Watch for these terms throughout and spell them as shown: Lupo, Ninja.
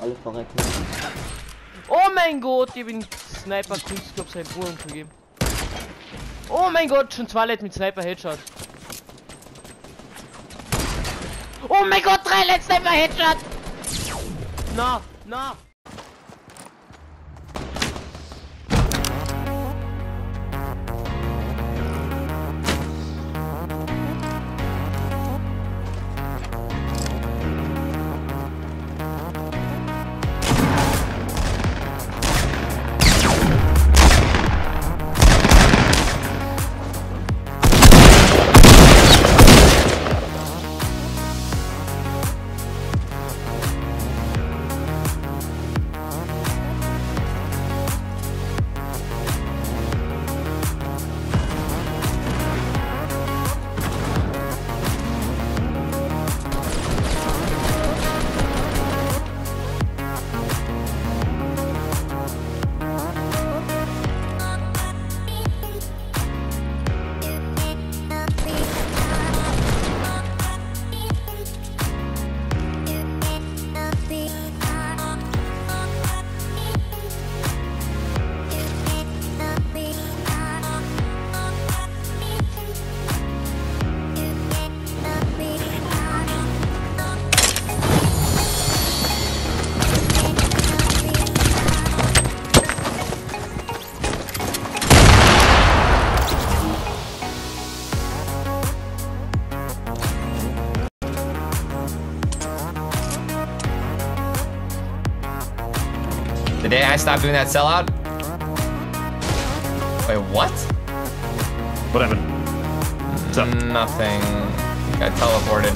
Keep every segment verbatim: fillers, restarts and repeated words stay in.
Alle verrecken. Oh mein Gott, ich bin Sniper Künstler auf seinen Bruder gegeben. Oh mein Gott, schon zwei Leute mit Sniper Headshot. Oh mein Gott, drei Leute Sniper Headshot! Na, na! The day I stopped doing that sellout? Wait, what? What happened? What's up? Nothing. I teleported.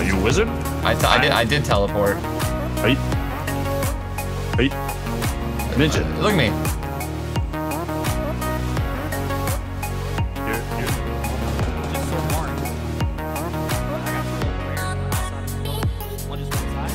Are you a wizard? I, I did. I did teleport. Hey. Hey. Ninja. Look at me. Here, here. Just so boring. What is inside?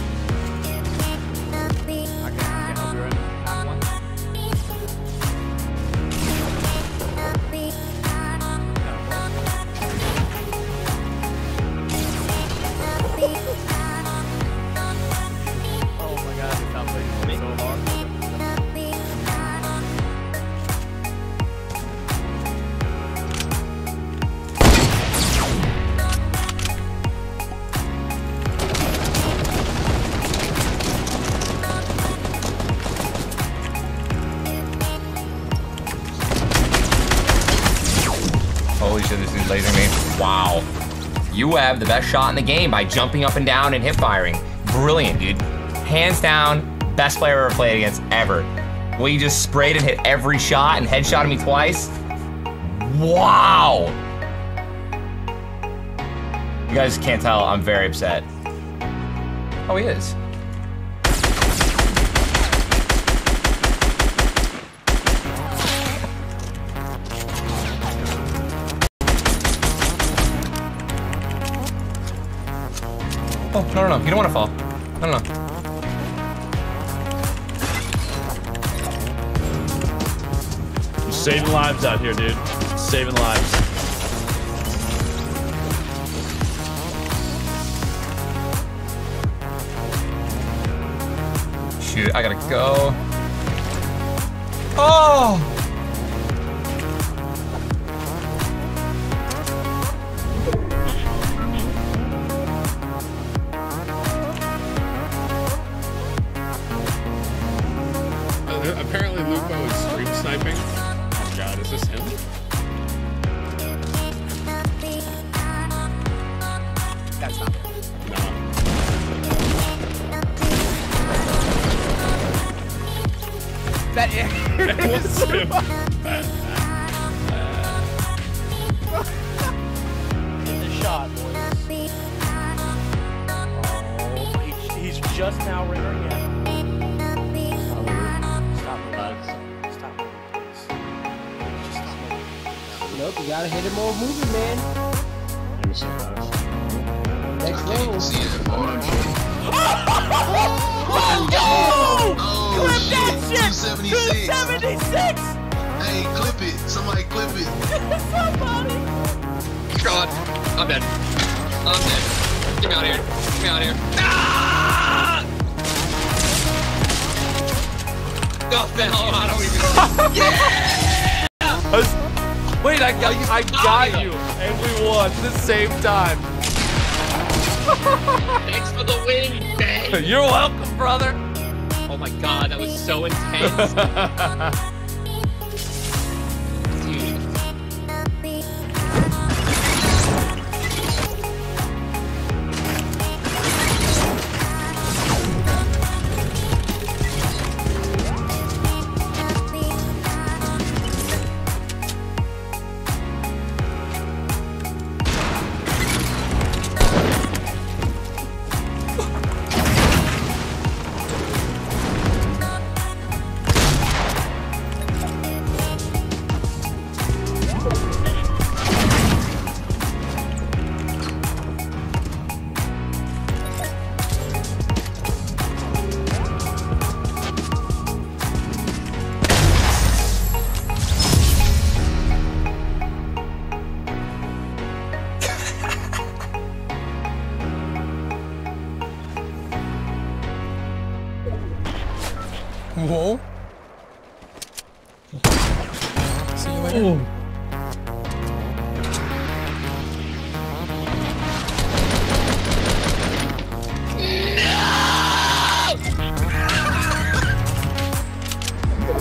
Holy shit, this dude's lasing me. Wow. You have the best shot in the game by jumping up and down and hip firing. Brilliant, dude. Hands down, best player I ever played against, ever. Well, you just sprayed and hit every shot and headshotted me twice. Wow. You guys can't tell, I'm very upset. Oh, he is. Oh, no, no, no, you don't want to fall. No, no, no. You're saving lives out here, dude. You're saving lives. Shoot, I gotta go. Oh! Apparently Lupo is stream sniping. Oh god, is this him? That's not him. No. That is him. Get the shot, boys. Oh, he, he's just now rendering out. Nope, you gotta hit him more moving, man. You're so fast. Next level. See it in orange. Let's go! Clip that shit! two seventy-six! Hey, clip it. Somebody clip it. Somebody! God, I'm dead. I'm dead. Get me out of here. Get me out of here. Ah! got the hell out of here. Yeah! I, wait, I got you. I got you. And we won at the same time. Thanks for the win, man. You're welcome, brother. Oh my god, that was so intense. Whoa. See you later. Ooh. No!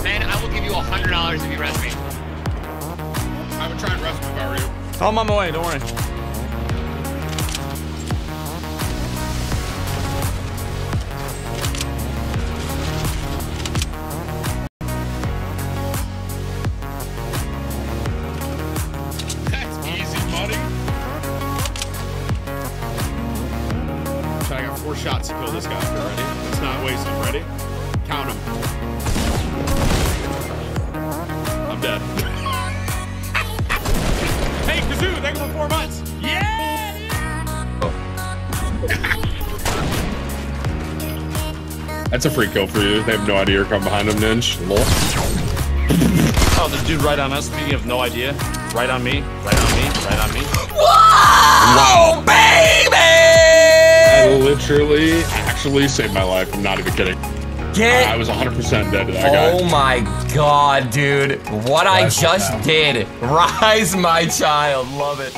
Man, I will give you a hundred dollars if you rest me. I would try and rest me if I were you. I'm on my way, don't worry. Four shots to kill this guy. Ready? Let's not waste him. Ready? Count him. I'm dead. Hey, Kazoo, thanks for four months. Yeah! Oh. That's a free kill for you. They have no idea you're coming behind them, Ninja. Lol. Oh, there's a dude right on us. Speaking of no idea, right on me, right on me, right on me. Whoa, wow. Baby! Literally, actually saved my life. I'm not even kidding. Get uh, I was one hundred percent dead to that guy. Oh my god, dude. What Rise I just did. Rise, my child. Love it.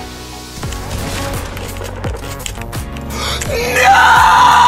No!